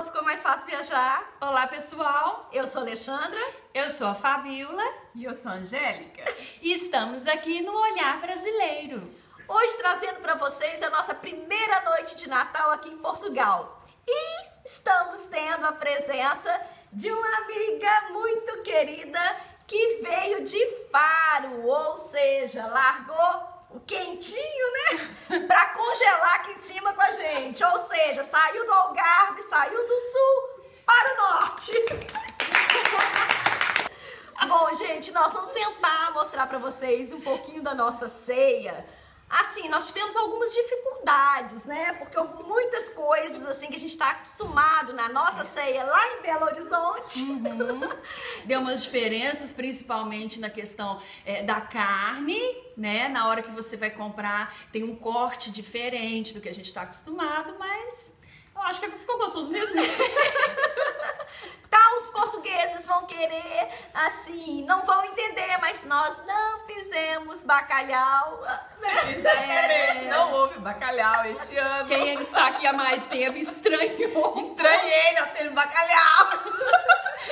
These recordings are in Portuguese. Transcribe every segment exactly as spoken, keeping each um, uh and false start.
falou, ficou mais fácil viajar. Olá, pessoal. Eu sou a Alexandra. Eu sou a Fabiola. E eu sou a Angélica. E estamos aqui no Olhar Brasileiro. Hoje trazendo para vocês a nossa primeira noite de Natal aqui em Portugal. E estamos tendo a presença de uma amiga muito querida que veio de Faro, ou seja, largou o quentinho, né? Pra congelar aqui em cima com a gente. Ou seja, saiu do Algarve, saiu do sul para o norte. Bom, gente, nós vamos tentar mostrar pra vocês um pouquinho da nossa ceia. Assim, nós tivemos algumas dificuldades, né? Porque muitas coisas, assim, que a gente tá acostumado na nossa ceia lá em Belo Horizonte. Uhum. Deu umas diferenças, principalmente na questão é, da carne, né? Na hora que você vai comprar, tem um corte diferente do que a gente tá acostumado, mas eu acho que ficou gostoso mesmo. Tá, os portugueses vão querer, assim, não vão entender, mas nós não fizemos bacalhau. Né? Exatamente, é. Não houve bacalhau este ano. Quem é que está aqui há mais tempo estranhou. Estranhei não ter bacalhau.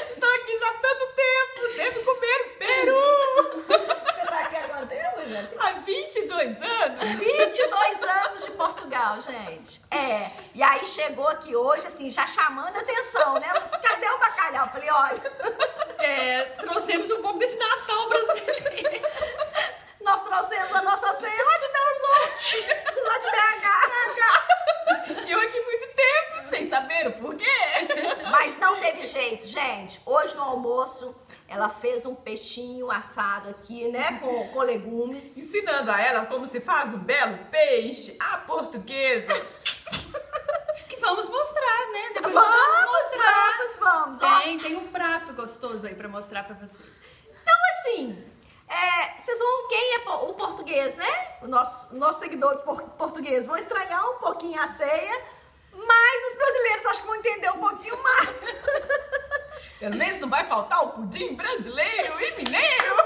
Estou aqui já há tanto tempo, sempre comer peru. Você está aqui agora tempo, gente? Há vinte e dois anos. vinte e dois anos de Portugal, gente. É, e aí chegou aqui hoje, assim, já chamando a atenção, né? Cadê o bacalhau? Eu falei, olha, é, trouxemos um pouco desse Natal brasileiro. Nós trouxemos a nossa ceia lá de Belo Horizonte, lá de B H. E eu aqui muito tempo, sem saber o porquê. Mas não teve jeito, gente. Hoje no almoço, ela fez um peixinho assado aqui, né, com, com legumes. Ensinando a ela como se faz um belo peixe à portuguesa. Que vamos mostrar, né? Depois vamos, vamos mostrar. Vamos, vamos. Tem, ó. Tem um prato gostoso aí pra mostrar pra vocês. Então, assim, é, vocês vão... Quem é o português, né? O nosso, nossos seguidores portugueses vão estranhar um pouquinho a ceia, mas os brasileiros acho que vão entender um pouquinho mais. Pelo menos não vai faltar o pudim brasileiro e mineiro.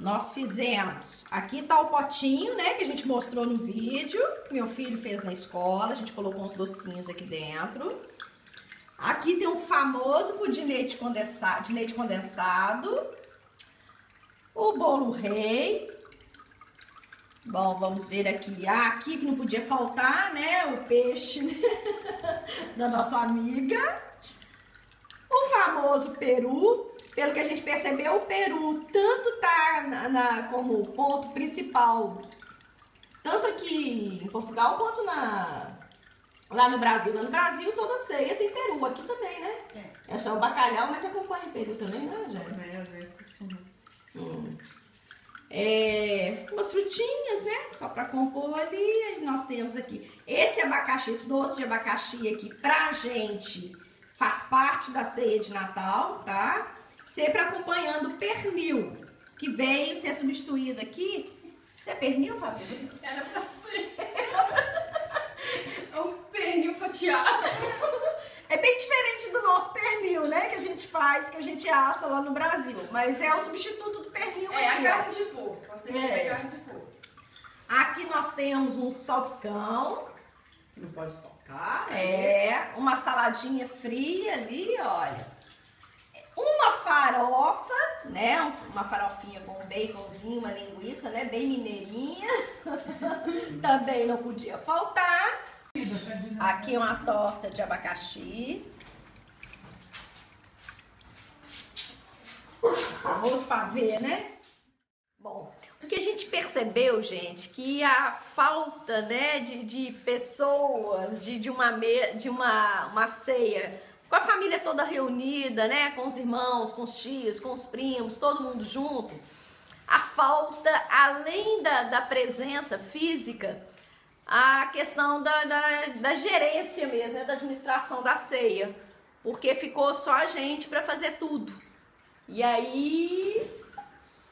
Nós fizemos, aqui tá o potinho, né, que a gente mostrou no vídeo, que meu filho fez na escola, a gente colocou uns docinhos aqui dentro. Aqui tem um famoso pudim de leite condensado, de leite condensado. O bolo rei. Bom, vamos ver aqui. Ah, aqui que não podia faltar, né, o peixe da nossa amiga. O famoso peru. Pelo que a gente percebeu, o peru tanto tá na, na, como ponto principal, tanto aqui em Portugal quanto na, lá no Brasil. Lá no Brasil toda ceia tem peru, aqui também, né? É, é só o bacalhau, mas acompanha o peru também, né, gente? É, às vezes costuma. Hum. É, umas frutinhas, né? Só pra compor ali, nós temos aqui. Esse abacaxi, esse doce de abacaxi aqui, pra gente, faz parte da ceia de Natal, tá? Sempre acompanhando o pernil, que veio ser substituído aqui. Isso é pernil, Fabiola? Era pra ser. É um pernil fatiado. É bem diferente do nosso pernil, né? Que a gente faz, que a gente assa lá no Brasil. Mas é o substituto do pernil. É aqui, a carne ó. de porco. Você é. vai ter carne de porco. Aqui nós temos um salpicão. Não pode faltar. É, né? Uma saladinha fria ali, olha. Uma farofa, né? Uma farofinha com um baconzinho, uma linguiça, né? Bem mineirinha. Também não podia faltar. Aqui uma torta de abacaxi. Famoso pavê, né? Bom, o que a gente percebeu, gente, que a falta, né, de, de pessoas, de, de, uma, me, de uma, uma ceia, com a família toda reunida, né, com os irmãos, com os tios, com os primos, todo mundo junto, a falta, além da, da presença física, a questão da, da, da gerência mesmo, né, da administração da ceia, porque ficou só a gente para fazer tudo. E aí...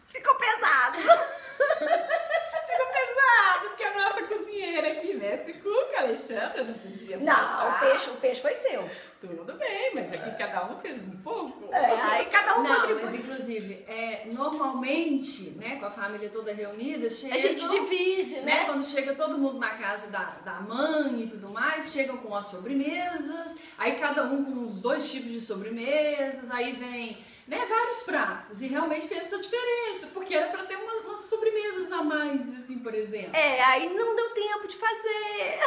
ficou pesado. Ficou pesado, porque a nossa cozinheira aqui, mestre Cuca, Alexandra, não podia Não, o peixe, o peixe foi seu. Tudo bem, mas aqui cada um fez um pouco. É, aí cada um contribuiu. Mas inclusive, é, normalmente, né, com a família toda reunida, chega, a gente divide, né? né? Quando chega todo mundo na casa da, da mãe e tudo mais, chegam com as sobremesas, aí cada um com uns dois tipos de sobremesas, aí vem... né, vários pratos, e realmente fez essa diferença, porque era para ter umas, umas sobremesas a mais, assim, por exemplo. É, aí não deu tempo de fazer.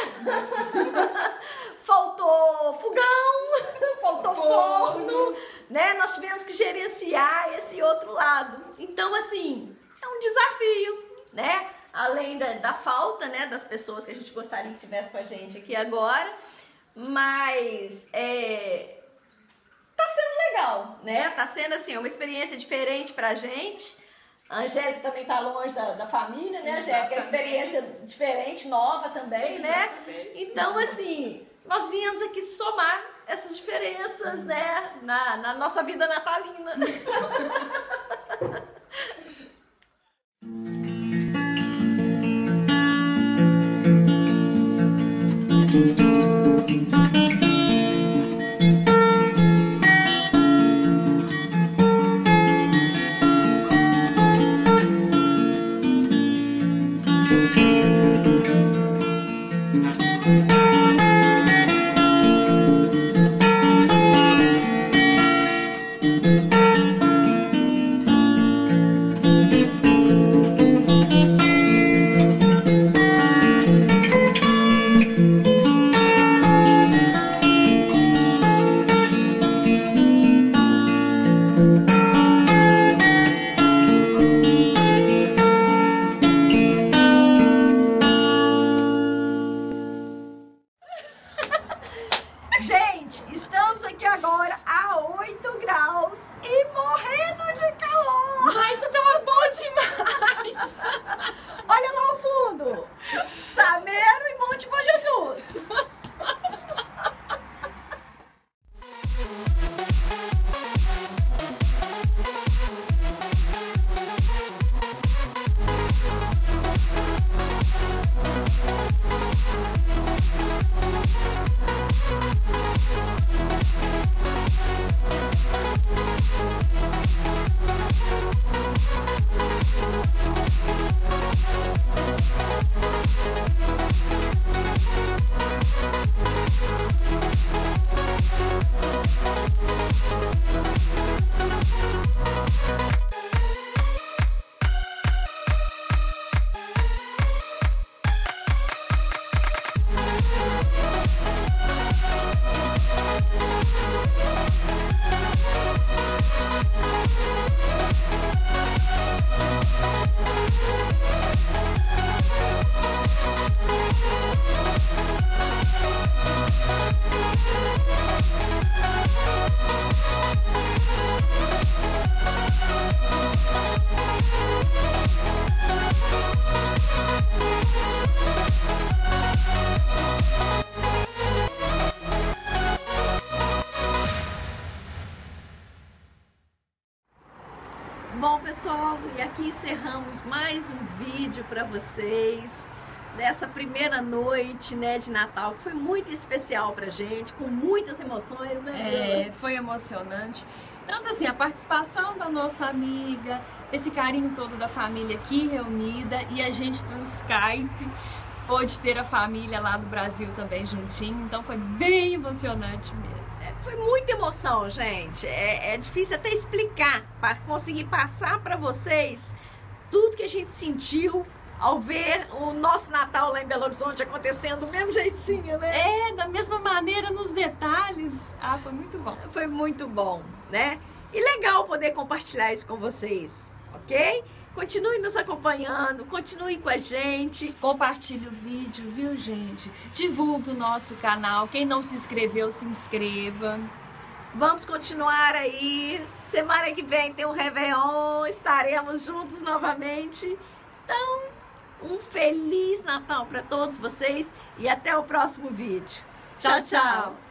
Faltou fogão, faltou forno. forno, né? Nós tivemos que gerenciar esse outro lado. Então, assim, é um desafio, né? Além da, da falta, né, das pessoas que a gente gostaria que tivesse com a gente aqui agora, mas... é... tá sendo legal, né? Tá sendo assim, uma experiência diferente pra gente. A Angélica também tá longe da, da família, né, Angélica? É uma experiência diferente, nova também, né? Então, assim, nós viemos aqui somar essas diferenças, né? Na, na nossa vida natalina. Encerramos mais um vídeo para vocês dessa primeira noite, né, de Natal, que foi muito especial pra gente, com muitas emoções, né? É, foi emocionante. Tanto assim, a participação da nossa amiga, esse carinho todo da família aqui reunida, e a gente pelo Skype pôde ter a família lá do Brasil também juntinho, então foi bem emocionante mesmo. É, foi muita emoção, gente. É, é difícil até explicar, para conseguir passar para vocês tudo que a gente sentiu ao ver o nosso Natal lá em Belo Horizonte acontecendo do mesmo jeitinho, né? É, da mesma maneira, nos detalhes. Ah, foi muito bom. Foi muito bom, né? E legal poder compartilhar isso com vocês, ok? Continue nos acompanhando, continue com a gente. Compartilhe o vídeo, viu, gente? Divulgue o nosso canal. Quem não se inscreveu, se inscreva. Vamos continuar aí. Semana que vem tem o Réveillon, estaremos juntos novamente. Então, um Feliz Natal para todos vocês e até o próximo vídeo. Tchau, tchau!